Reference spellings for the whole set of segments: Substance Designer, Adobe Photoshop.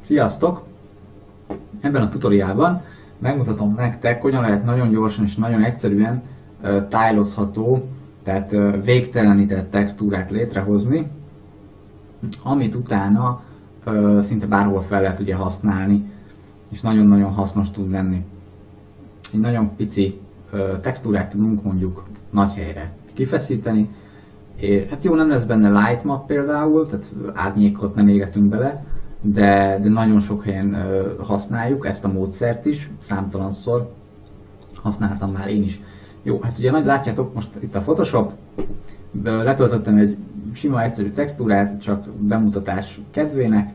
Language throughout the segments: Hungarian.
Sziasztok! Ebben a tutoriálban megmutatom nektek, hogyan lehet nagyon gyorsan és nagyon egyszerűen tájlozható, tehát végtelenített textúrát létrehozni, amit utána szinte bárhol fel lehet ugye használni, és nagyon-nagyon hasznos tud lenni. Egy nagyon pici textúrát tudunk mondjuk nagy helyre kifeszíteni. Hát jó, nem lesz benne light map például, tehát árnyékot nem égetünk bele, de nagyon sok helyen használjuk ezt a módszert is, számtalanszor használtam már én is. Jó, hát ugye látjátok most itt a Photoshop, letöltöttem egy sima egyszerű textúrát, csak bemutatás kedvének.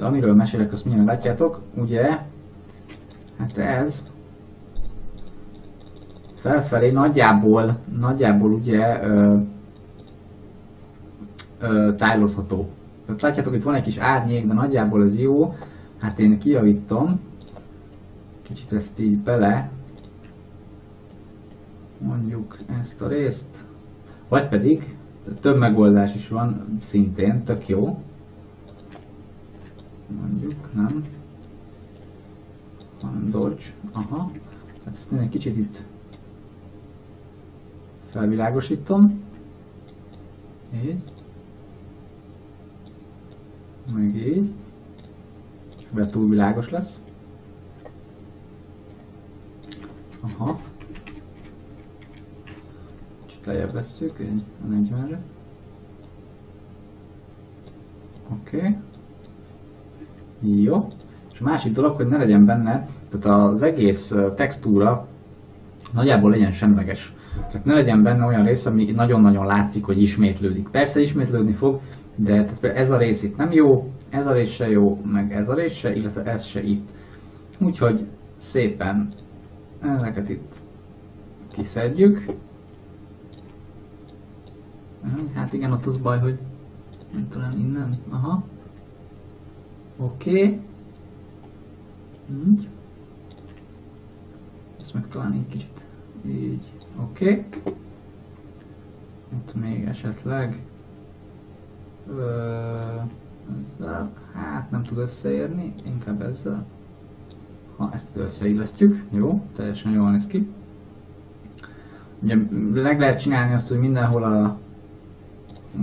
Amiről mesélek, azt mindjárt látjátok, ugye, hát ez felfelé nagyjából ugye tájlozható. Tehát látjátok, itt van egy kis árnyék, de nagyjából ez jó. Hát én kijavítom, kicsit ezt így bele, mondjuk ezt a részt, vagy pedig több megoldás is van szintén, tök jó. Mondjuk, nem. Hanem Dodge. Aha. Hát ezt én egy kicsit itt felvilágosítom. Így. Meg így. Mert túl világos lesz. Aha. Kicsit lejjebb vesszük, így a 40-re. Oké. Jó. És a másik dolog, hogy ne legyen benne, tehát az egész textúra nagyjából legyen semleges. Tehát ne legyen benne olyan rész, ami nagyon-nagyon látszik, hogy ismétlődik. Persze ismétlődni fog, de tehát ez a rész itt nem jó, ez a rész se jó, meg ez a rész se, illetve ez se itt. Úgyhogy szépen ezeket itt kiszedjük. Hát igen, ott az baj, hogy nem talán innen, aha. Oké. Így. Ezt meg talán egy kicsit így. Oké. Ott még esetleg. Ezzel. Hát nem tud összeérni, inkább ezzel. Ha ezt összeillesztjük, jó, teljesen jól néz ki. Ugye meg lehet csinálni azt, hogy mindenhol a...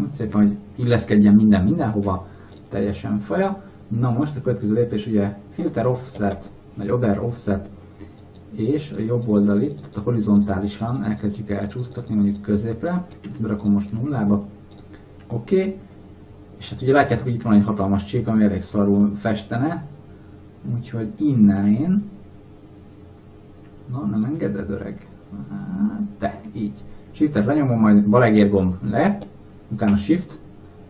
Úgy szépen, hogy illeszkedjen mindenhova. Teljesen faja. Na most a következő lépés ugye filter offset, vagy other offset, és a jobb oldalit, tehát horizontálisan elkezdjük elcsúsztatni mondjuk középre, ezt berakom most nullába, oké, és hát ugye látjátok, hogy itt van egy hatalmas csík, ami elég szarul festene, úgyhogy innen én, na nem engeded öreg, de így, shiftet lenyomom, majd balegér gomb le, utána shift,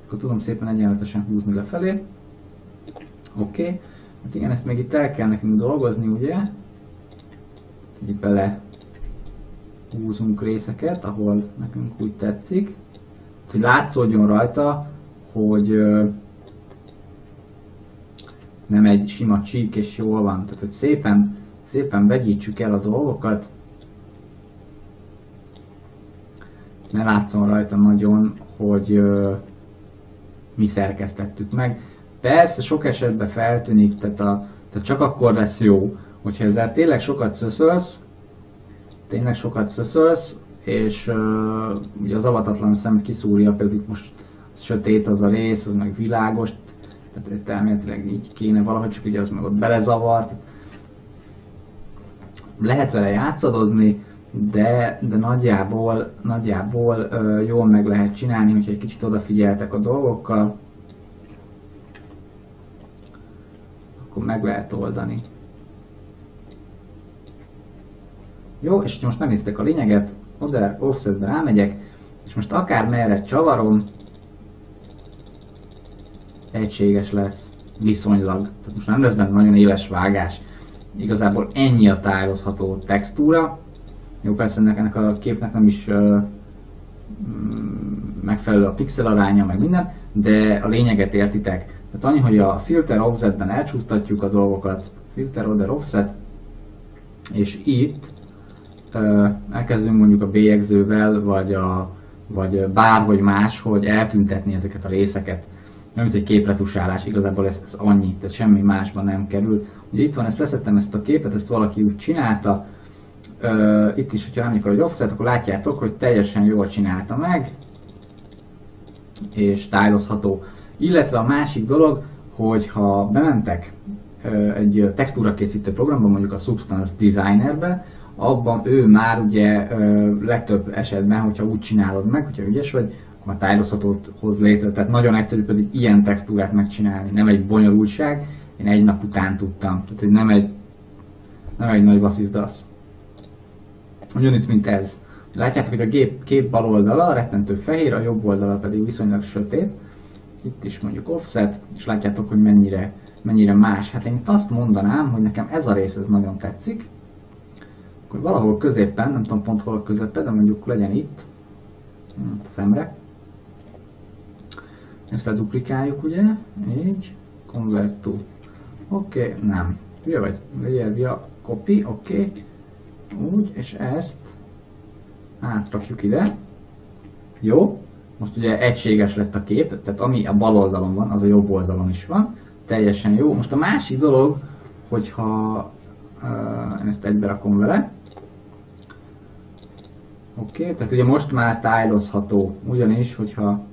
akkor tudom szépen egyenletesen húzni lefelé. Oké, hát igen, ezt még itt el kell nekünk dolgozni, ugye? Így bele húzunk részeket, ahol nekünk úgy tetszik. Hogy látszódjon rajta, hogy nem egy sima csík és jól van. Tehát, hogy szépen, szépen vegyítsük el a dolgokat. Ne látszon rajta nagyon, hogy mi szerkesztettük meg. Persze sok esetben feltűnik, tehát csak akkor lesz jó, hogyha ezzel tényleg sokat szöszölsz, és ugye az avatatlan szem kiszúrja, például itt most sötét az a rész, az meg világos, tehát elméletileg így kéne valahogy, csak ugye az meg ott belezavart. Lehet vele játszadozni, de nagyjából jól meg lehet csinálni, hogyha egy kicsit odafigyeltek a dolgokkal. Meg lehet oldani. Jó, és most megnéztek a lényeget, oda offsetbe rámegyek, és most akár merre csavarom, egységes lesz viszonylag. Tehát most nem lesz benne nagyon éles vágás. Igazából ennyi a tájlozható textúra. Jó, persze ennek a képnek nem is megfelelő a pixel aránya, meg minden, de a lényeget értitek. Tehát annyi, hogy a filter offsetben elcsúsztatjuk a dolgokat, filter order offset, és itt elkezdünk mondjuk a bélyegzővel, vagy bárhogy máshogy eltüntetni ezeket a részeket. Nem mint egy képretusálás, igazából ez annyi, tehát semmi másban nem kerül. Ugye itt van, ezt leszettem ezt a képet, ezt valaki úgy csinálta. Itt is, hogyha amikor egy offset, akkor látjátok, hogy teljesen jól csinálta meg, és stylozható. Illetve a másik dolog, hogyha bementek egy textúrakészítő programban, mondjuk a Substance Designerbe, abban ő már ugye legtöbb esetben, hogyha úgy csinálod meg, hogyha ügyes vagy, a tájlozhatót hoz létre, tehát nagyon egyszerű pedig ilyen textúrát megcsinálni, nem egy bonyolultság, én egy nap után tudtam, tehát hogy nem egy nagy basszizdasz. Ugyanitt, mint ez. Látjátok, hogy a kép bal oldala rettentő fehér, a jobb oldala pedig viszonylag sötét. Itt is mondjuk offset, és látjátok, hogy mennyire más. Hát én itt azt mondanám, hogy nekem ez a rész ez nagyon tetszik. Akkor valahol középen, nem tudom pont hol a közepe, de mondjuk legyen itt, a szemre. Ezt leduplikáljuk, ugye? Így. Convert to. Oké, nem. Hülye vagy? Layer via copy, oké. Úgy, és ezt átrakjuk ide. Jó. Most ugye egységes lett a kép, tehát ami a bal oldalon van, az a jobb oldalon is van. Teljesen jó. Most a másik dolog, hogyha én ezt egybe rakom vele. Oké, tehát ugye most már tájlozható, ugyanis, hogyha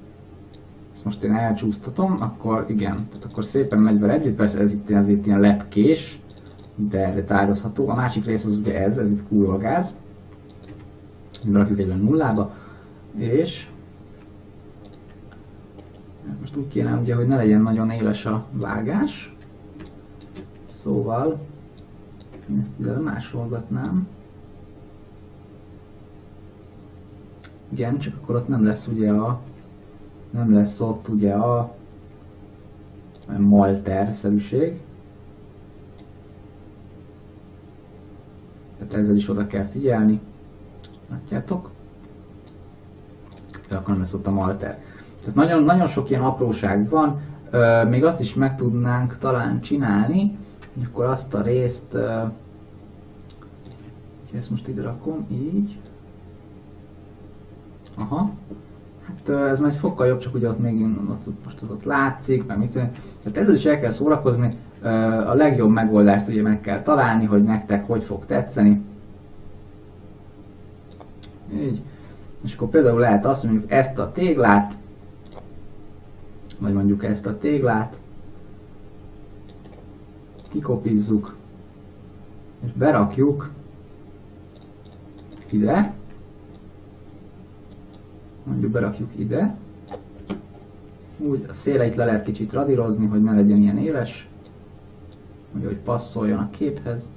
ezt most én elcsúsztatom, akkor igen, tehát akkor szépen megy vele együtt, persze ez itt azért ilyen lepkés, de tájlozható. A másik rész az ugye ez itt kúrolgáz. Berakjuk egyben nullába, és most úgy kéne ugye, hogy ne legyen nagyon éles a vágás, szóval én ezt ide másolgatnám. Igen, csak akkor ott nem lesz ugye a... nem lesz ott ugye a... malter-szerűség. Tehát ezzel is oda kell figyelni. Látjátok? De akkor nem lesz ott a malter. Tehát nagyon sok ilyen apróság van. Még azt is meg tudnánk talán csinálni. Akkor azt a részt... ezt most ide rakom, így. Aha, hát ez már egy fokkal jobb, csak ugye ott még most az ott látszik, meg mit. Tehát ezzel is el kell szórakozni, a legjobb megoldást ugye meg kell találni, hogy nektek hogy fog tetszeni. Így. És akkor például lehet azt mondjuk ezt a téglát, vagy mondjuk ezt a téglát, kikopizzuk, és berakjuk ide. Mondjuk berakjuk ide. Úgy a széleit le lehet kicsit radírozni, hogy ne legyen ilyen éles. Ugye, hogy passzoljon a képhez.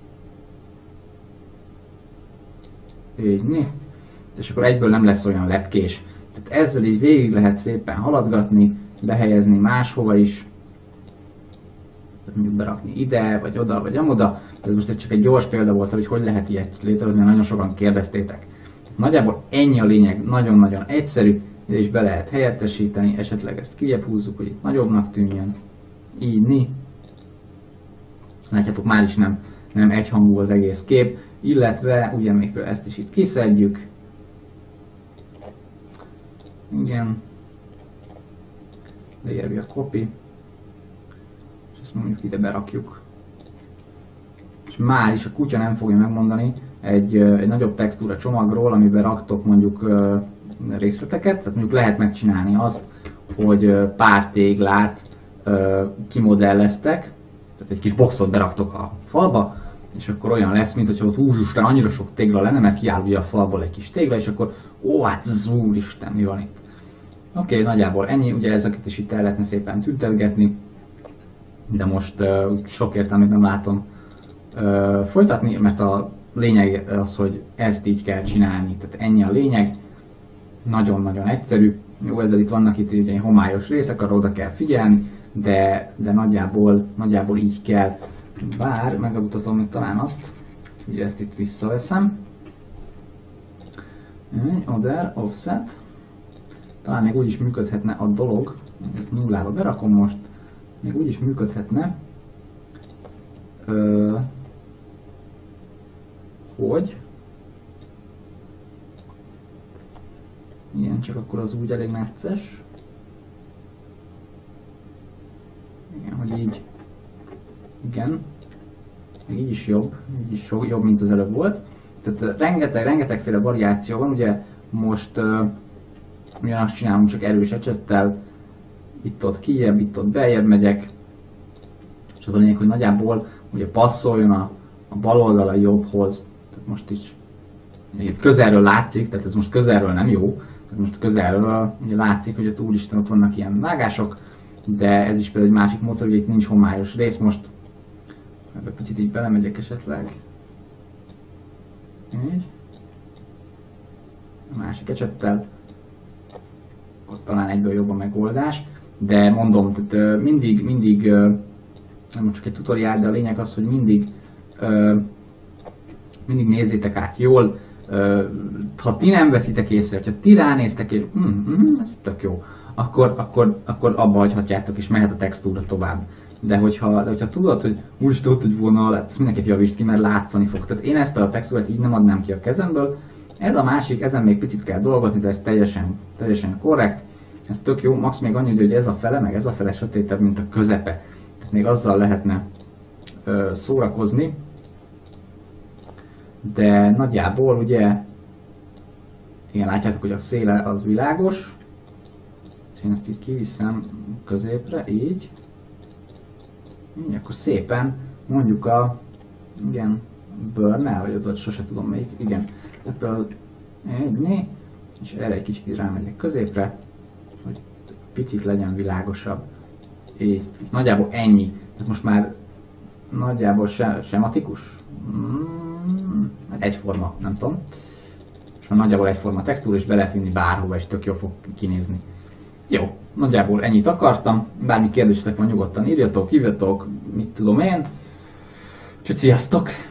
Így, né? És akkor egyből nem lesz olyan lepkés. Tehát ezzel így végig lehet szépen haladgatni, behelyezni máshova is. Mondjuk berakni ide, vagy oda, vagy amoda. Ez most csak egy gyors példa volt, hogy lehet ilyet létrehozni, nagyon sokan kérdeztétek. Nagyjából ennyi a lényeg, nagyon-nagyon egyszerű, és be lehet helyettesíteni, esetleg ezt kijebb húzzuk, hogy itt nagyobbnak tűnjön. Így, ni. Látjátok, már is nem egyhangú az egész kép, illetve ugye még ezt is itt kiszedjük. Igen. Leírjuk a copy. És ezt mondjuk ide berakjuk. És már is a kutya nem fogja megmondani, egy nagyobb textúra csomagról, amiben raktok mondjuk részleteket, tehát mondjuk lehet megcsinálni azt, hogy pár téglát kimodelleztek, tehát egy kis boxot beraktok a falba, és akkor olyan lesz, mint hogyha ott húzsustán annyira sok tégla lenne, mert kiáll ugye a falból egy kis tégla, és akkor ó, hát zúristen, mi van itt? Oké, nagyjából ennyi, ugye ezeket is itt el lehetne szépen tüntetgetni, de most sok értelmét nem látom folytatni, mert a lényeg az, hogy ezt így kell csinálni, tehát ennyi a lényeg, nagyon-nagyon egyszerű. Jó, ezzel itt vannak itt ugye homályos részek, arra oda kell figyelni, de nagyjából így kell. Bár megmutatom még talán azt, ugye ezt itt visszaveszem. Other, offset. Talán még úgy is működhetne a dolog, ezt nullába berakom most, még úgy is működhetne, hogy van, csak akkor az úgy elég necces. Igen, hogy így. Igen. Így is jobb. Így is jobb, mint az előbb volt. Tehát rengetegféle variáció van. Ugye most ugyanazt csinálom, csak erős ecsettel. Itt-ott kijebb, itt-ott beljebb megyek. És az a lényeg, hogy nagyjából ugye passzoljon a bal oldal a jobbhoz. Tehát most is itt közelről látszik, tehát ez most közelről nem jó. Tehát most közelről ugye látszik, hogy ott úristen, ott vannak ilyen vágások. De ez is például egy másik módszer, hogy itt nincs homályos rész. Most ebbe picit így belemegyek esetleg. Így. A másik ecsettel. Ott talán egyből jobb a megoldás. De mondom, tehát mindig, nem csak egy tutoriál, de a lényeg az, hogy mindig nézzétek át jól. Ha ti nem veszitek észre, hogyha ti ránéztek, és ez tök jó, akkor abba hagyhatjátok, és mehet a textúra tovább. De hogyha tudod, hogy úristen, ott egy vonal, hát ezt mindenképp javítsd ki, mert látszani fog. Tehát én ezt a textúrát így nem adnám ki a kezemből. Ez a másik, ezen még picit kell dolgozni, de ez teljesen korrekt. Ez tök jó, max még annyi, hogy ez a fele, meg ez a fele sötétebb, mint a közepe. Tehát még azzal lehetne szórakozni. De nagyjából ugye, igen, látjátok, hogy a széle az világos. Én ezt így kiviszem középre, így. Így, akkor szépen mondjuk a, igen, burn-el, vagy ott sose tudom még, igen. Ebből egyné, és erre egy kicsit rámegyek középre, hogy picit legyen világosabb. Így, nagyjából ennyi. Tehát most már nagyjából sematikus? Egyforma, nem tudom. És már nagyjából egyforma textúra, és be lehet vinni bárhova, és tök jól fog kinézni. Jó, nagyjából ennyit akartam. Bármi kérdésetek van, nyugodtan írjatok, hívjatok, mit tudom én. Úgyhogy sziasztok!